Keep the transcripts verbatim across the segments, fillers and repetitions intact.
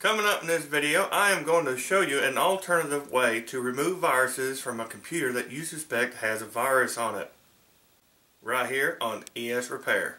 Coming up in this video, I am going to show you an alternative way to remove viruses from a computer that you suspect has a virus on it. Right here on E S Repair.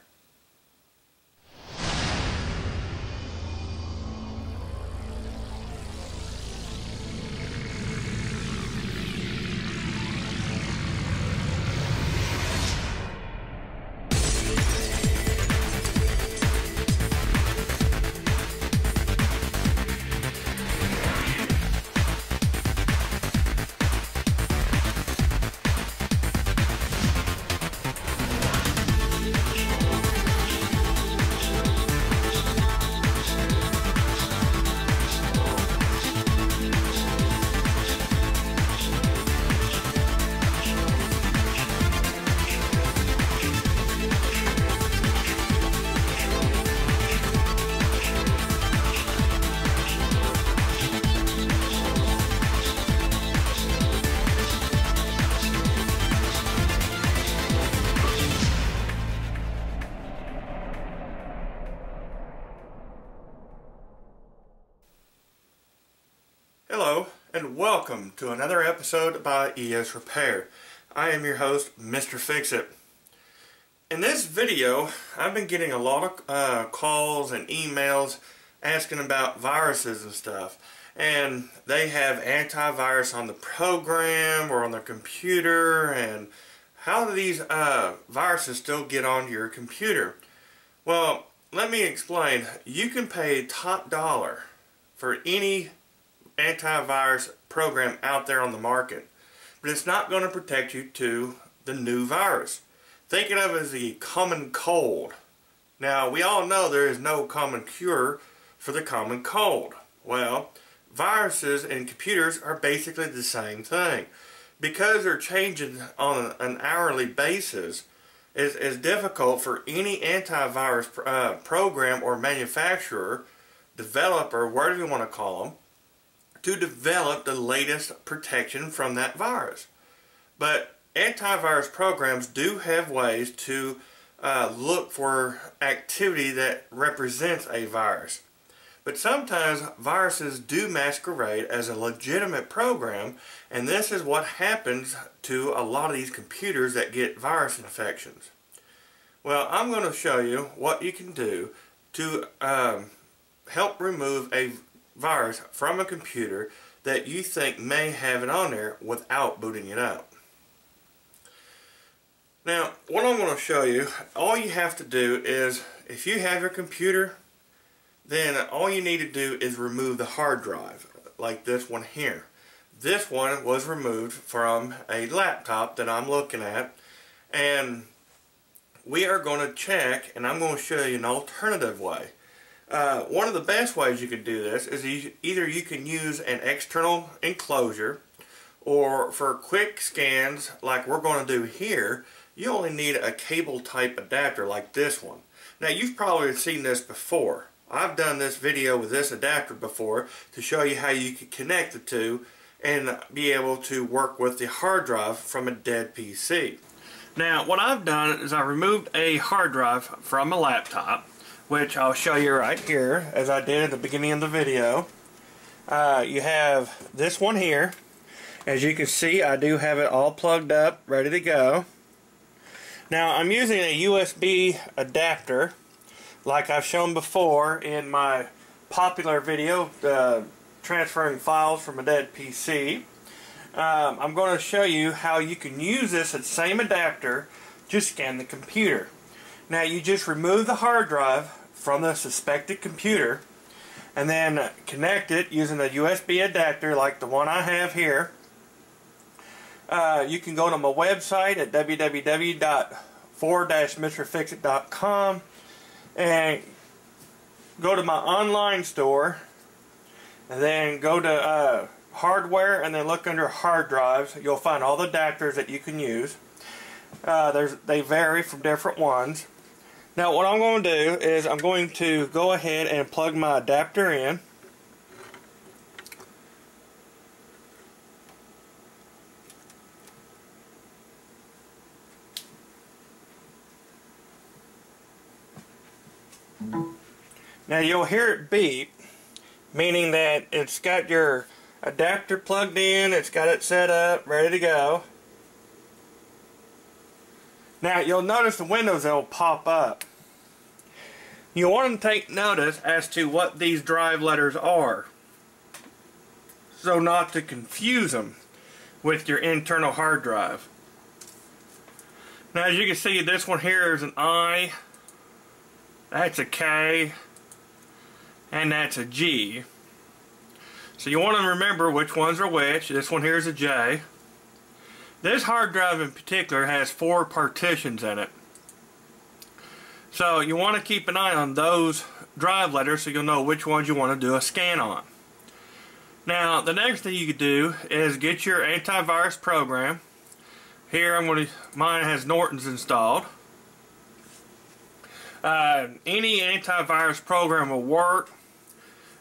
Hello and welcome to another episode by E S Repair. I am your host, Mister Fix-It. In this video, I've been getting a lot of uh, calls and emails asking about viruses and stuff. And they have antivirus on the program or on their computer, and how do these uh, viruses still get onto your computer? Well, let me explain. You can pay top dollar for any antivirus program out there on the market, but it's not going to protect you to the new virus. Think of it as the common cold. Now, we all know there is no common cure for the common cold. Well, viruses and computers are basically the same thing. Because they're changing on an hourly basis, it's, it's difficult for any antivirus uh, program or manufacturer, developer, whatever you want to call them, to develop the latest protection from that virus. But antivirus programs do have ways to uh, look for activity that represents a virus. But sometimes viruses do masquerade as a legitimate program, and this is what happens to a lot of these computers that get virus infections. Well, I'm going to show you what you can do to um, help remove a virus from a computer that you think may have it on there without booting it up. Now, what I'm going to show you, all you have to do is, if you have your computer, then all you need to do is remove the hard drive, like this one here. This one was removed from a laptop that I'm looking at, and we are going to check, and I'm going to show you an alternative way. Uh, one of the best ways you can do this is you, either you can use an external enclosure, or for quick scans like we're going to do here, you only need a cable type adapter like this one. Now, you've probably seen this before. I've done this video with this adapter before to show you how you can connect the two and be able to work with the hard drive from a dead P C. Now, what I've done is I removed a hard drive from a laptop, which I'll show you right here, as I did at the beginning of the video. Uh, you have this one here. As you can see, I do have it all plugged up, ready to go. Now, I'm using a U S B adapter, like I've shown before in my popular video, uh, transferring files from a dead P C. Um, I'm going to show you how you can use this same adapter to scan the computer. Now, you just remove the hard drive from the suspected computer and then connect it using a U S B adapter like the one I have here. Uh, you can go to my website at w w w dot for dash m r fix it dot com and go to my online store, and then go to uh, hardware, and then look under hard drives. You'll find all the adapters that you can use. Uh, there's, they vary from different ones. Now, what I'm going to do is I'm going to go ahead and plug my adapter in. Now, you'll hear it beep, meaning that it's got your adapter plugged in, it's got it set up, ready to go. Now you'll notice the windows will pop up. You want to take notice as to what these drive letters are, so not to confuse them with your internal hard drive. Now as you can see, this one here is an I, that's a K, and that's a G. So you want to remember which ones are which. This one here is a J. This hard drive in particular has four partitions in it. So you want to keep an eye on those drive letters so you'll know which ones you want to do a scan on. Now the next thing you could do is get your antivirus program. Here I'm going to, mine has Norton's installed. Uh, any antivirus program will work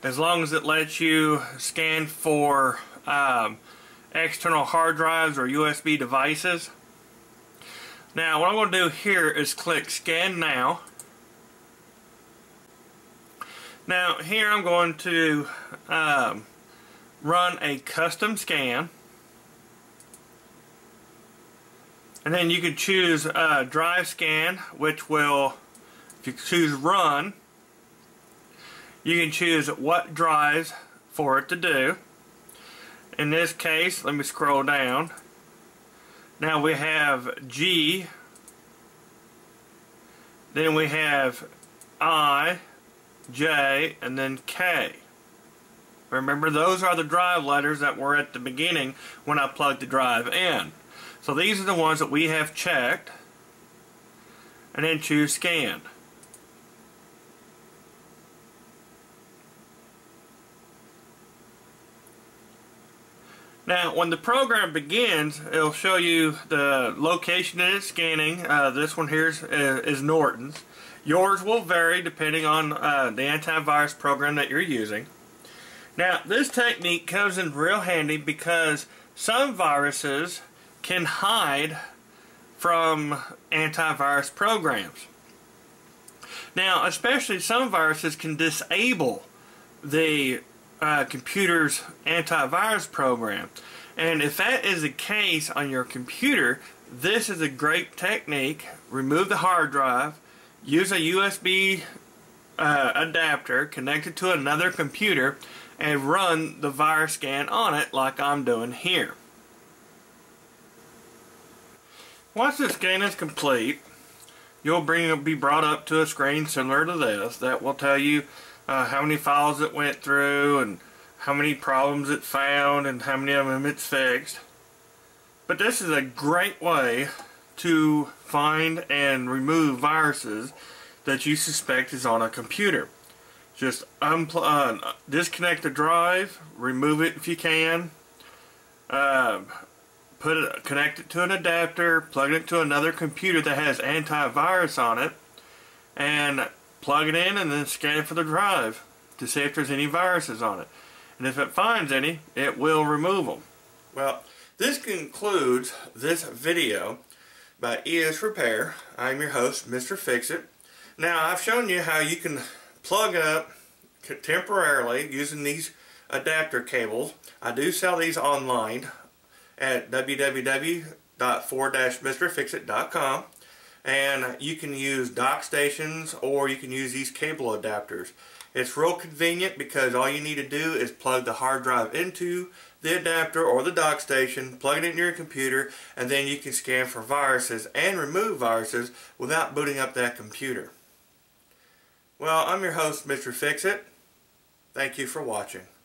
as long as it lets you scan for um, external hard drives or U S B devices. Now what I'm going to do here is click scan now. Now here I'm going to um, run a custom scan, and then you can choose uh, drive scan, which will, if you choose run, you can choose what drives for it to do. In this case, let me scroll down. Now we have G, then we have I, J, and then K. Remember, those are the drive letters that were at the beginning when I plugged the drive in. So these are the ones that we have checked, and then choose scan. Now when the program begins, it'll show you the location that it's scanning. Uh, this one here is, uh, is Norton's. Yours will vary depending on uh, the antivirus program that you're using. Now this technique comes in real handy because some viruses can hide from antivirus programs. Now especially some viruses can disable the Uh, computer's antivirus program, and if that is the case on your computer, this is a great technique. Remove the hard drive, use a U S B uh, adapter connected to another computer, and run the virus scan on it like I'm doing here. Once the scan is complete, you'll bring, be brought up to a screen similar to this that will tell you Uh, how many files it went through and how many problems it found and how many of them it's fixed. But this is a great way to find and remove viruses that you suspect is on a computer. Just unplug, uh, disconnect the drive, remove it if you can, uh, put it, connect it to an adapter, plug it to another computer that has antivirus on it, and plug it in and then scan for the drive to see if there's any viruses on it. And if it finds any, it will remove them. Well, this concludes this video by E S Repair. I'm your host, Mister Fixit. Now, I've shown you how you can plug up temporarily using these adapter cables. I do sell these online at w w w dot for dash m r fixit dot com. And you can use dock stations, or you can use these cable adapters. It's real convenient because all you need to do is plug the hard drive into the adapter or the dock station, plug it into your computer, and then you can scan for viruses and remove viruses without booting up that computer. Well, I'm your host, Mister Fixit. Thank you for watching.